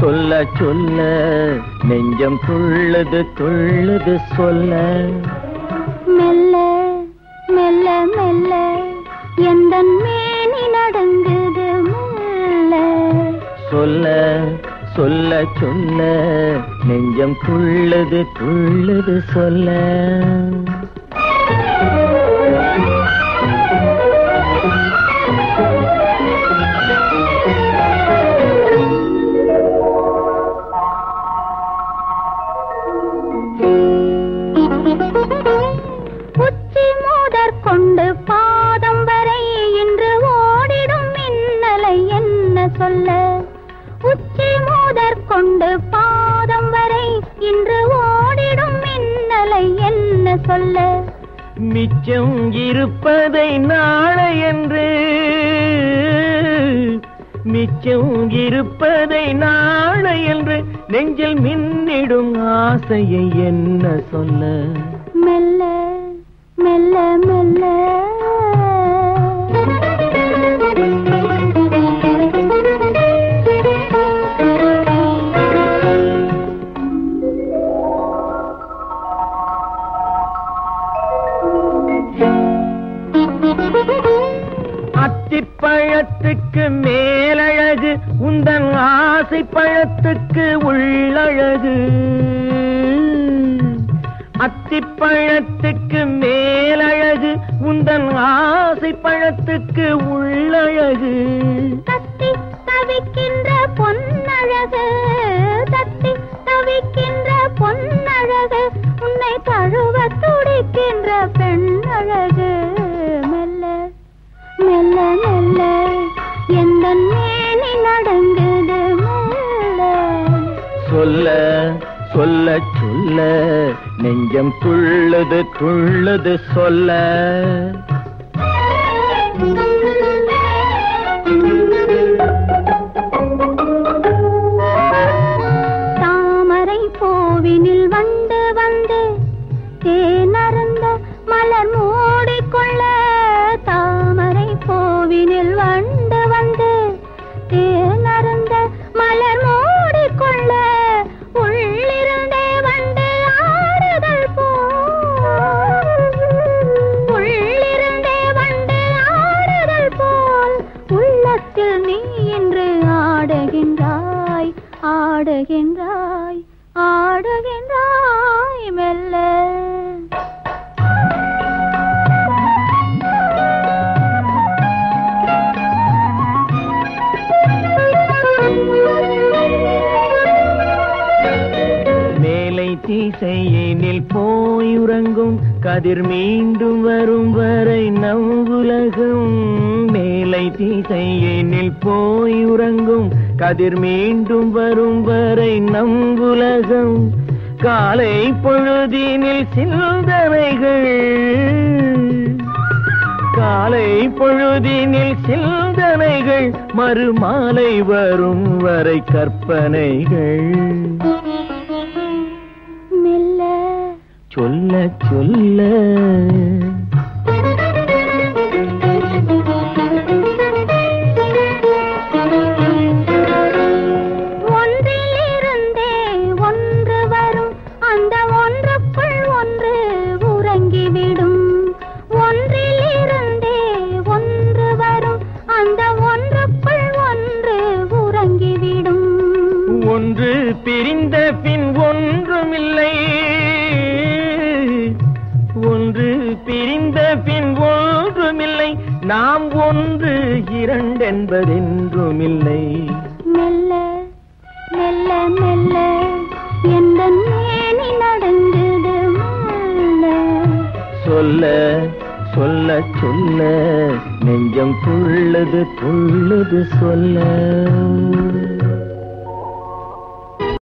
சொல்ல சொல்ல நெஞ்சம் துள்ளுது துள்ளுது சொல்ல மெல்ல மெல்ல மெல்ல எந்தன் மேனி நடங்குது மெல்ல சொல்ல சொல்ல சொல்ல நெஞ்சம் துள்ளுது துள்ளுது சொல்ல மிச்சம் இருப்பதை நாளை என்று மிச்சம் இருப்பதை நாளை என்று நெஞ்சில் மின்னிடும் ஆசையை என்ன சொல்ல மெல்ல மெல்ல மெல்ல பழத்துக்கு மேலழகு உந்தன் ஆசை பழத்துக்கு உள்ளழகு அத்திப்பழத்துக்கு மேலழகு உந்தன் ஆசை பழத்துக்கு உள்ளழகு தத்தி தவிக்கின்ற பொன்னழகு தத்தி தவிக்கின்ற பொன்னழகு உன்னை தழுவ துடிக்கின்ற பெண்ணழகு மெல்ல மெல்ல எந்தன் மேனி நடங்குது மெல்ல சொல்ல சொல்ல சொல்ல நெஞ்சம் துள்ளுது துள்ளுது சொல்ல தாமரை பூவினில் வந்து வந்து தேனறந்த மலர் மூடிக்கொள்ள பூவினில் வந்து வந்து தேனறந்த மலர் மூடிக்கொள்ள உள்ளிருந்தே வந்து ஆறுதல் போல் உள்ளிருந்தே வந்து ஆறுதல் போல் உள்ளத்தில் நீ இன்று ஆடுகின்றாய் ஆடுகின்றாய் ஆடுகின்றாய் மெல்ல திசையினில் போயுறங்கும் கதிர் மீண்டும் வரும் வரை நம் உலகம் மேலை திசையினில் போயுறங்கும் கதிர் மீண்டும் வரும் வரை நம் உலகம் காலை பொழுதினில் சிந்தனைகள் காலை பொழுதினில் சிந்தனைகள் மறுமாலை வரும் வரை கற்பனைகள் சொல்ல சொல்ல ஒன்றிலிருந்தே ஒன்று வரும் அந்த ஒன்றுக்குள் ஒன்று உறங்கிவிடும் ஒன்றிலிருந்தே ஒன்று வரும் அந்த ஒன்றுக்குள் ஒன்று உறங்கிவிடும் ஒன்று பிரிந்த பின் ஒன்றுமில்லை ஒன்று பிரிந்த பின் ஒன்றுமில்லை நாம் ஒன்று இரண்டென்பதென்றுமில்லை மெல்ல மெல்ல மெல்ல எந்த மேனி நடந்தது மெல்ல சொல்ல சொல்ல சொல்ல நெஞ்சம் துள்ளுது துள்ளுது சொல்ல